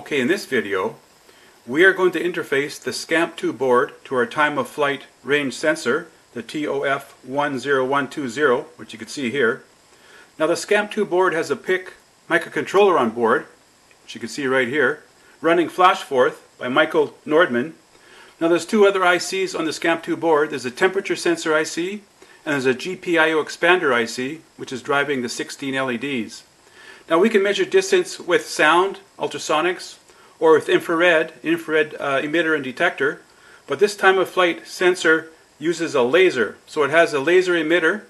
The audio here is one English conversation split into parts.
Okay, in this video, we are going to interface the Scamp2 board to our time of flight range sensor, the TOF10120, which you can see here. Now the Scamp2 board has a PIC microcontroller on board, which you can see right here, running Flashforth by Michael Nordman. Now there's two other ICs on the Scamp2 board. There's a temperature sensor IC and there's a GPIO expander IC, which is driving the 16 LEDs. Now we can measure distance with sound, ultrasonics, or with infrared emitter and detector, but this time of flight sensor uses a laser. So it has a laser emitter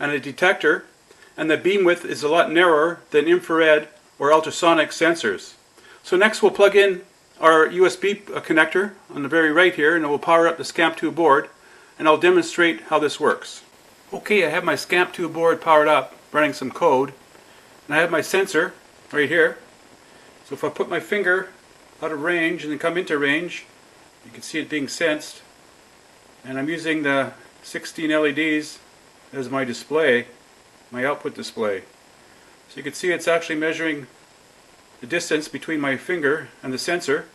and a detector, and the beam width is a lot narrower than infrared or ultrasonic sensors. So next we'll plug in our USB connector on the very right here, and it will power up the Scamp2 board, and I'll demonstrate how this works. Okay, I have my Scamp2 board powered up, running some code, and I have my sensor right here. So if I put my finger out of range and then come into range, you can see it being sensed, and I'm using the 16 LEDs as my display, my output display. So you can see it's actually measuring the distance between my finger and the sensor,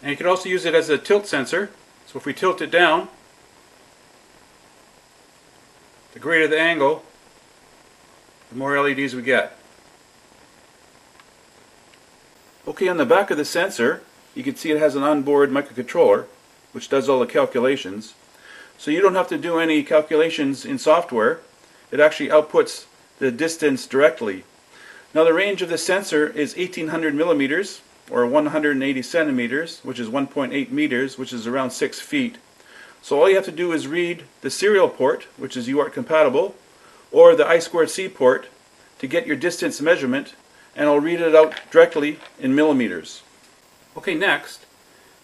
and you can also use it as a tilt sensor. So if we tilt it down, the greater the angle, the more LEDs we get. Okay, on the back of the sensor you can see it has an onboard microcontroller which does all the calculations, so you don't have to do any calculations in software. It actually outputs the distance directly. Now the range of the sensor is 1800 millimeters or 180 centimeters, which is 1.8 meters, which is around 6 feet. So all you have to do is read the serial port, which is UART compatible, or the I2C port to get your distance measurement, and I'll read it out directly in millimeters. Okay, next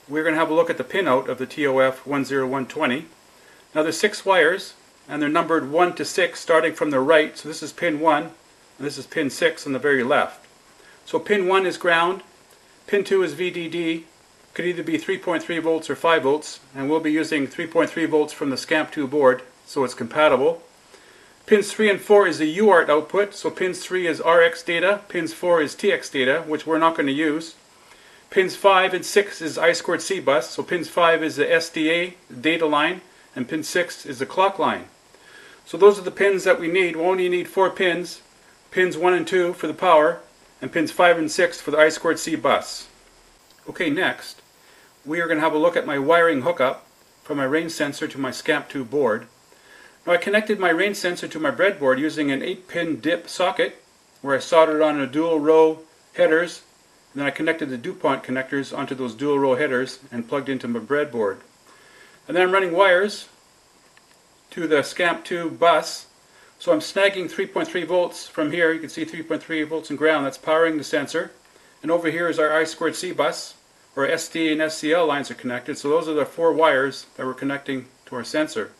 we're going to have a look at the pinout of the TOF10120. Now there's 6 wires and they're numbered 1 to 6 starting from the right, so this is pin 1. This is pin 6 on the very left. So pin 1 is ground, pin 2 is VDD, could either be 3.3 volts or 5 volts, and we'll be using 3.3 volts from the Scamp2 board, so it's compatible. Pins 3 and 4 is the UART output, so pins 3 is RX data, pins 4 is TX data, which we're not going to use. Pins 5 and 6 is I2C bus, so pins 5 is the SDA data line, and pin 6 is the clock line. So those are the pins that we need. We only need 4 pins. Pins 1 and 2 for the power, and pins 5 and 6 for the I2C bus. Okay, next we are going to have a look at my wiring hookup from my range sensor to my Scamp2 board. Now I connected my range sensor to my breadboard using an 8-pin dip socket where I soldered on a dual row headers, and then I connected the DuPont connectors onto those dual row headers and plugged into my breadboard. And then I'm running wires to the Scamp2 bus. So I'm snagging 3.3 volts from here. You can see 3.3 volts and ground. That's powering the sensor. And over here is our I2C bus, where SDA and SCL lines are connected. So those are the 4 wires that we're connecting to our sensor.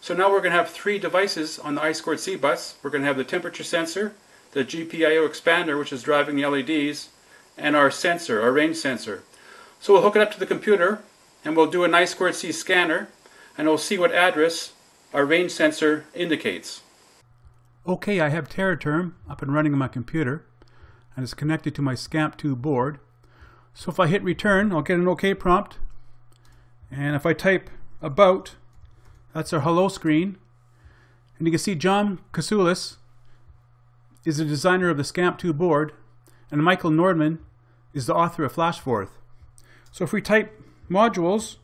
So now we're going to have 3 devices on the I2C bus. We're going to have the temperature sensor, the GPIO expander, which is driving the LEDs, and our sensor, our range sensor. So we'll hook it up to the computer, and we'll do an I2C scanner, and we'll see what address our range sensor indicates. Okay, I have TerraTerm up and running on my computer, and it's connected to my Scamp2 board. So if I hit return, I'll get an OK prompt, and if I type about, that's our hello screen, and you can see John Kasoulis is the designer of the Scamp2 board, and Michael Nordman is the author of Flashforth. So if we type modules,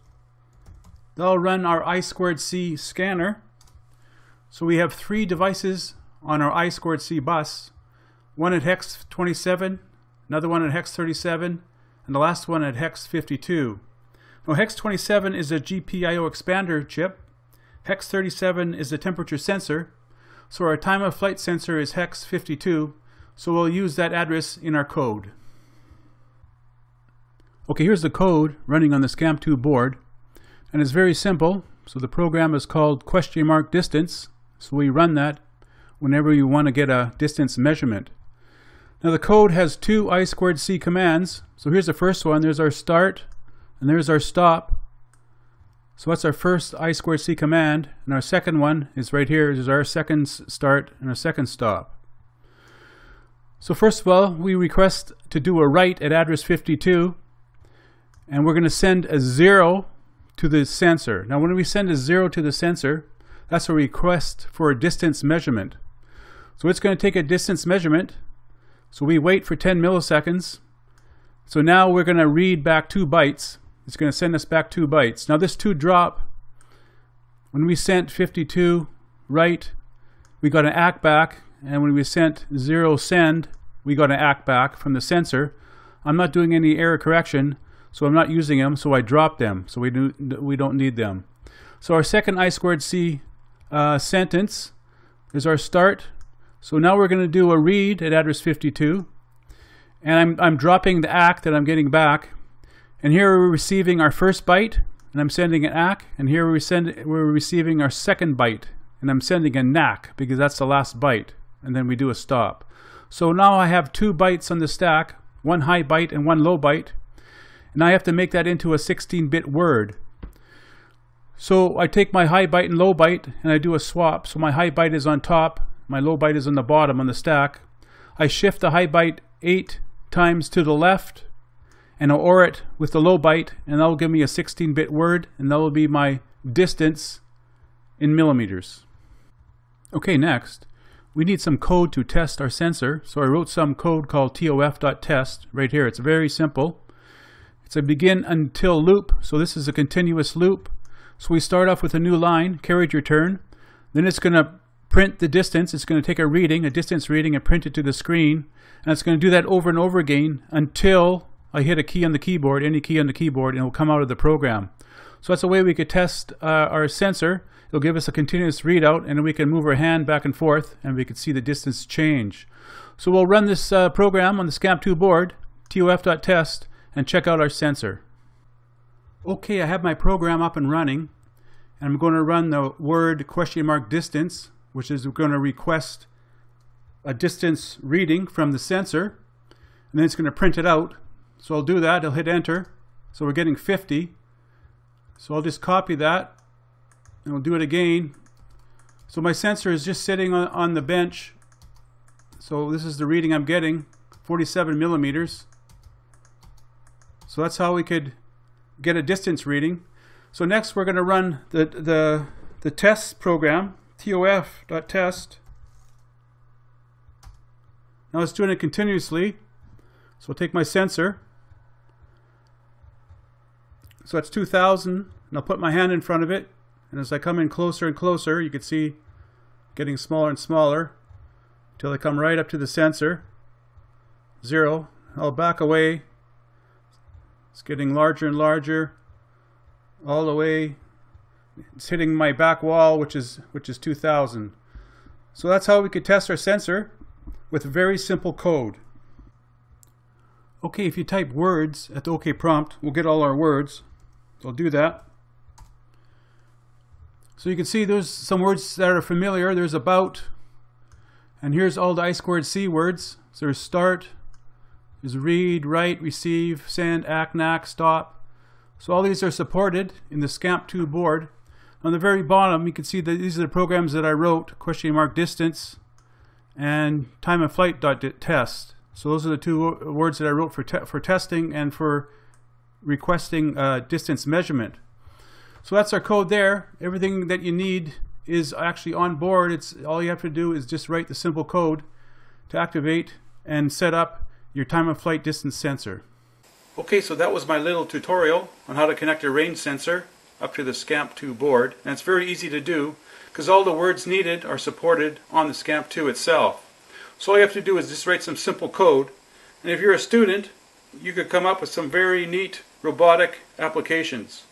they'll run our I2C scanner. So we have 3 devices on our I2C bus, one at hex 27, another one at hex 37, and the last one at hex 52. Now hex 27 is a GPIO expander chip, hex 37 is a temperature sensor, so our time of flight sensor is hex 52, so we'll use that address in our code. Okay, here's the code running on the Scamp2 board, and it's very simple. So the program is called !distance, so we run that whenever you want to get a distance measurement. Now the code has 2 I2C commands. So here's the first one. There's our start and there's our stop. So that's our first I2C command, and our second one is right here. This is our second start and our second stop. So first of all, we request to do a write at address 52, and we're going to send a 0 to the sensor. Now when we send a 0 to the sensor, that's a request for a distance measurement. So it's going to take a distance measurement. So we wait for 10 milliseconds. So now we're going to read back 2 bytes. It's going to send us back 2 bytes. Now this 2 drop, when we sent 52 write, we got an ACK back. And when we sent 0 send, we got an ACK back from the sensor. I'm not doing any error correction, so I'm not using them, so I dropped them. So we don't need them. So our second I2C sentence is our start. So now we're going to do a read at address 52. And I'm dropping the ACK that I'm getting back. And here we're receiving our first byte, and I'm sending an ACK. And here we're receiving our second byte, and I'm sending a NACK because that's the last byte. And then we do a stop. So now I have 2 bytes on the stack, 1 high byte and 1 low byte. And I have to make that into a 16-bit word. So I take my high byte and low byte and I do a swap. So my high byte is on top, my low byte is on the bottom on the stack. I shift the high byte 8 times to the left and I'll OR it with the low byte, and that will give me a 16-bit word, and that will be my distance in millimeters. Okay, next. We need some code to test our sensor, so I wrote some code called tof.test right here. It's very simple. It's a begin until loop, so this is a continuous loop. So we start off with a new line, carriage return. Then it's going to print the distance. It's going to take a reading, a distance reading, and print it to the screen. And it's going to do that over and over again until I hit a key on the keyboard, any key on the keyboard, and it will come out of the program. So that's a way we could test our sensor. It'll give us a continuous readout, and then we can move our hand back and forth, and we can see the distance change. So we'll run this program on the Scamp2 board, tof.test, and check out our sensor. Okay, I have my program up and running, and I'm going to run the word "distance", which is going to request a distance reading from the sensor, and then it's going to print it out. So I'll do that. I'll hit enter. So we're getting 50. So I'll just copy that. And we'll do it again. So my sensor is just sitting on the bench. So this is the reading I'm getting, 47 millimeters. So that's how we could get a distance reading. So next we're going to run the test program, tof.test. Now it's doing it continuously. So I'll take my sensor. So that's 2000, and I'll put my hand in front of it. And as I come in closer and closer, you can see getting smaller and smaller until I come right up to the sensor. 0. I'll back away. It's getting larger and larger all the way. It's hitting my back wall, which is 2000. So that's how we could test our sensor with very simple code. Okay, if you type words at the OK prompt, we'll get all our words. So I'll do that. So you can see there's some words that are familiar. There's about, and here's all the I2C words. So there's start, there's read, write, receive, send, ACK, NACK, stop. So all these are supported in the Scamp2 board. On the very bottom, you can see that these are the programs that I wrote, "distance" and timeofflight.test. So those are the 2 words that I wrote for testing and for requesting distance measurement. So that's our code there. Everything that you need is actually on board. It's all you have to do is just write the simple code to activate and set up your time of flight distance sensor. Okay, so that was my little tutorial on how to connect a range sensor up to the Scamp2 board. And it's very easy to do because all the words needed are supported on the Scamp2 itself. So all you have to do is just write some simple code. And if you're a student, you could come up with some very neat robotic applications.